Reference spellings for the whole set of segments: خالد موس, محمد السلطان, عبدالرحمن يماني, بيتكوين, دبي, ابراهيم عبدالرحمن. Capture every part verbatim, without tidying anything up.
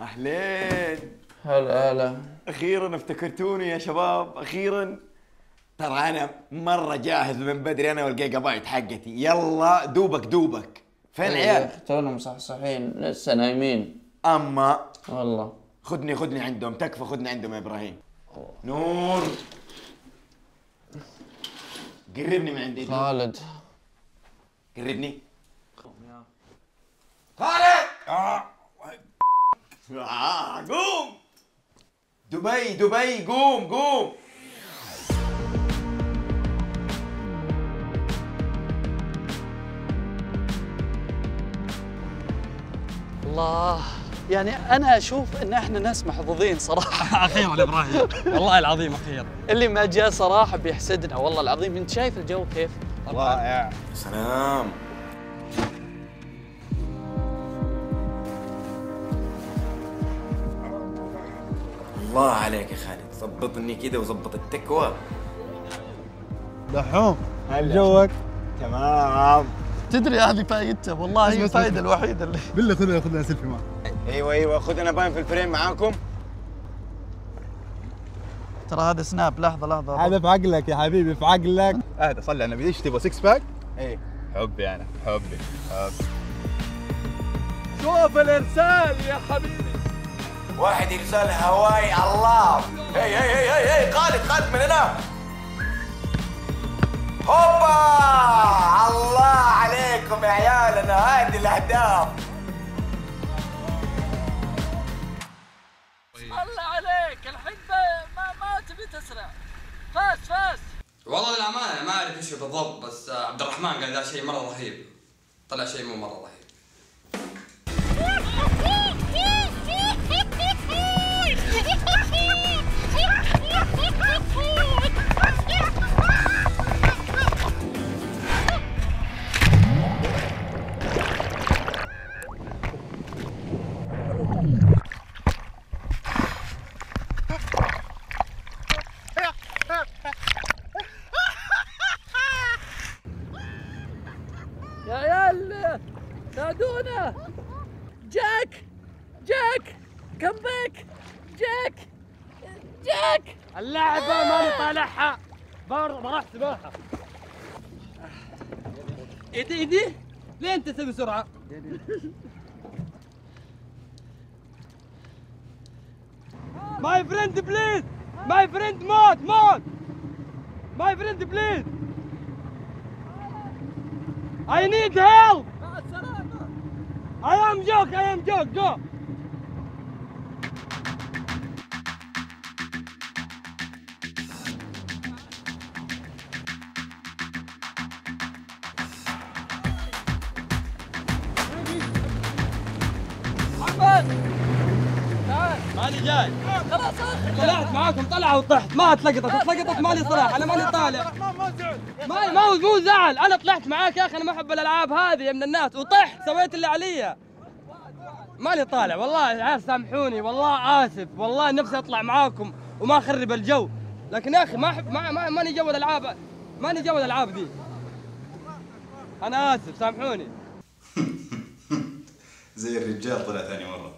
اهلين. هلا هلا. اخيرا افتكرتوني يا شباب، اخيرا. ترى انا مره جاهز من بدري انا والجيجا بايت حقتي. يلا دوبك دوبك. فين العيال؟ تونا مصحصحين لسه نايمين. اما والله خدني خدني عندهم، تكفى خدني عندهم يا ابراهيم. أوه. نور قربني من عندي خالد. قربني خالد. آه. آه قوم دبي دبي قوم قوم. الله، يعني أنا أشوف إن إحنا ناس محظوظين صراحة. أخيراً إبراهيم، والله العظيم أخيراً. اللي ما جاء صراحة بيحسدنا والله العظيم. أنت شايف الجو كيف؟ رائع. سلام. الله عليك يا خالد، ظبطني كذا وظبط التكوى. دحوم جوك؟ تمام. تدري هذه فائدته والله، هي الفائده الوحيده اللي بالله. خذنا خذنا سيلفي معك. ايوه ايوه خذ انا باين في الفريم معاكم. ترى هذا سناب. لحظه لحظه، هذا في عقلك يا حبيبي، في عقلك. اهدى صلي على النبي. ايش تبغى سكس باك؟ ايه حبي انا حبي حبي. شوف الارسال يا حبيبي، واحد يرسل هواي. الله. هي هي هي هي خالد خالد من هنا. هوبا الله عليكم يا عيالنا، هذه الاهداف. الله عليك الحين ما ما تبي تسرع. فاس فاس والله للامانه ما اعرف ايش بالضبط، بس عبد الرحمن قال ذا شيء مره رهيب، طلع شيء مو مره رهيب. يا عيال ساعدونا. جاك جاك كم باك. جاك جاك اللعبة ماني طالعها، بروح سباحة. ايدي ايدي ليه انت تسوي بسرعة؟ ماي فريند بليز، ماي فريند موت موت، ماي فريند بليز I need help! I am joke, I am joke, go! محمد تعال. ماني جاي. خلاص طلعت معاكم طلعه وطحت، ما اتلقطت، اتلقطت مالي صلاح، انا ماني طالع. ما ما مو زعل، انا طلعت معاك يا اخي، انا ما احب الالعاب هذه من الناس، وطحت سويت اللي عليا. ماني طالع والله يا عيال، سامحوني والله اسف، والله نفسي اطلع معاكم وما اخرب الجو، لكن يا اخي ما احب، ما ماني جو الالعاب، ماني جو الالعاب دي. انا اسف سامحوني. زي الرجال طلع ثاني مره.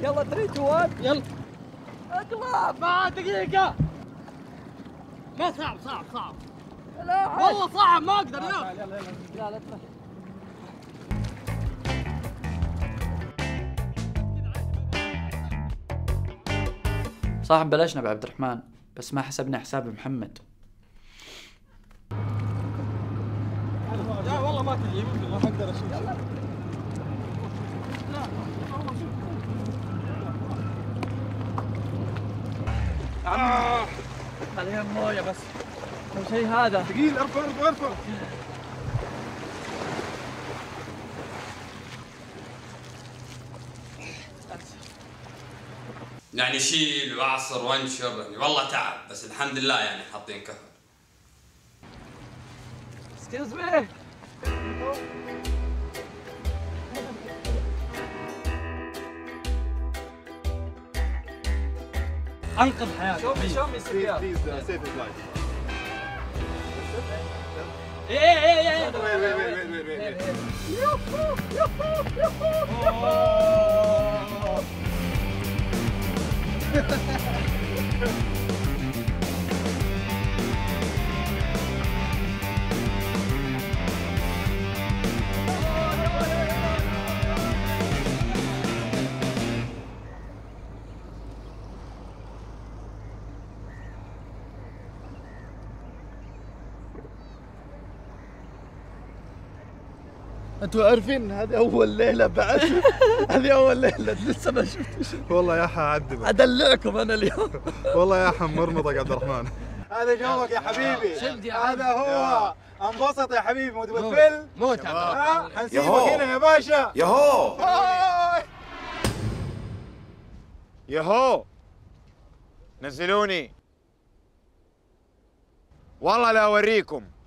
يلا ثلاثة اثنين واحد يلا اطلع. ما دقيقة. ما صعب صعب صعب والله صعب، ما اقدر. يلا يلا يلا اطلع. صح بلشنا بعبد الرحمن، بس ما حسبنا حساب محمد. لا والله ما تجي، ما اقدر اشوف. آه. خليها مويه بس. كم شيء هذا ثقيل. ارفع ارفع ارفع. يعني شيل وعصر وانشر، يعني والله تعب، بس الحمد لله يعني حاطين كفر. Excuse me. انقذ حياتي. شوف شوف السيارة. ايه ايه ايه ايه ايه ايه يوهو يوهو يوهو. انتوا عارفين هذه اول ليله بعد هذه اول ليله لسه ما شفتش. والله يا حعذبك، ادلعكم انا اليوم. والله يا حمرمطك عبد الرحمن، هذا جوك يا حبيبي، هذا هو. انبسط يا حبيبي، متبفل موت. حنسيبك هنا يا باشا. يهو يهو نزلوني، والله لا اوريكم.